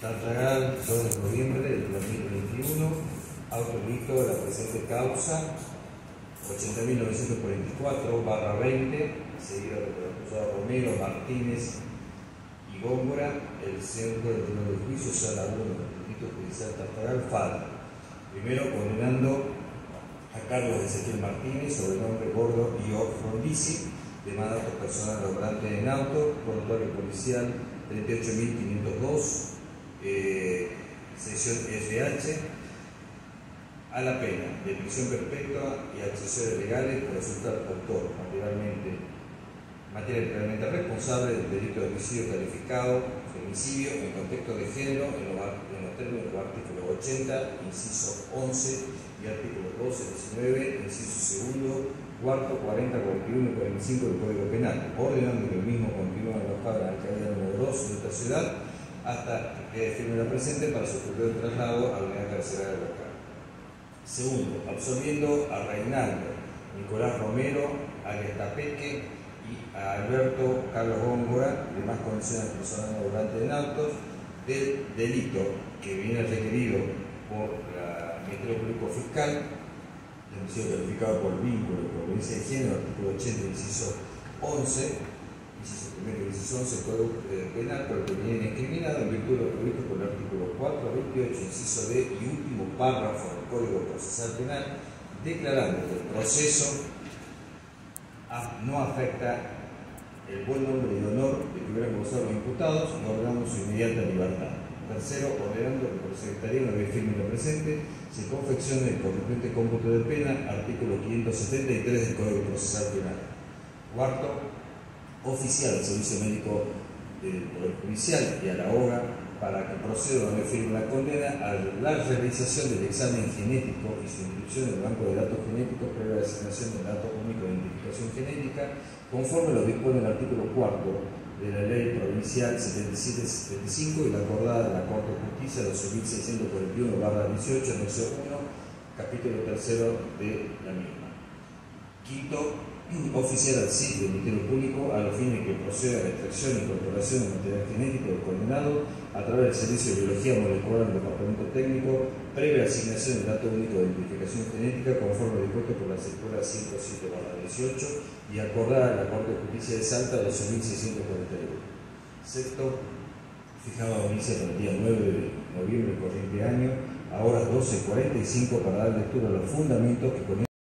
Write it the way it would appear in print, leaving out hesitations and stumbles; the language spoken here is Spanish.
Tartagal, 2 de noviembre del 2021, autorizo la presente causa 80.944/20, seguida de los acusados Romero, Martínez y Góngora, el Centro del Tribunal de Juicio, Sala 1 del Distrito Judicial Tartagal, FAD. Primero, condenando a Carlos Ezequiel Martínez, sobrenombre Gordo y o Frondizi, demanda de personal laborante en auto, portario policial 38.502, sección SH, a la pena de prisión perpetua y accesorios legales por resultar autor materialmente responsable del delito de homicidio calificado, femicidio en contexto de género en los términos de los artículos 80, inciso 11 y artículos 12, 19, inciso 2, cuarto, 40, 41 y 45 del Código Penal, ordenando que el mismo continúe alojado en la alcaldía número 2 de esta ciudad hasta que firme la presente para su futuro traslado a la unidad carcelaria local. Segundo, absolviendo a Reinaldo Nicolás Romero, Arias Tapete y a Alberto Carlos Góngora, demás condiciones de personas laborantes en autos, del delito que viene requerido por el Ministerio Público Fiscal, el homicidio calificado por vínculo y conveniencia de género, artículo 80, inciso 11, inciso 1, inciso 11, Código Penal, por el que viene discriminado en virtud de lo previsto por el artículo 4, 28, inciso D y último párrafo del Código Procesal Penal, declarando que el proceso no afecta el buen nombre y honor de que hubieran gozado los imputados, ordenando su inmediata libertad. Tercero, ordenando que por secretaría, una vez firme y presente, se confeccione el correspondiente cómputo de pena, artículo 573 del Código Procesal Penal. Cuarto, oficial del Servicio Médico del Poder Judicial y a la OGA para que proceda una vez firme la condena a la realización del examen genético y su inscripción en el Banco de Datos Genéticos previa designación del dato único de identificación genética, conforme lo dispone el artículo 4 de la Ley Provincial 7775 y la acordada de la Corte de Justicia 2641/18, anexo 1, capítulo 3 de la misma. Quinto, oficial al CID del Ministerio Público a los fines que proceda a la extracción y incorporación de material genético del condenado a través del Servicio de Biología Molecular del Departamento Técnico, previa asignación del dato único de identificación genética conforme dispuesto por la circular 107/18 y acordada en la Corte de Justicia de Salta 2641. Sexto, fijado a audiencia para el día 9 de noviembre del corriente año, a horas 12:45 para dar lectura a los fundamentos que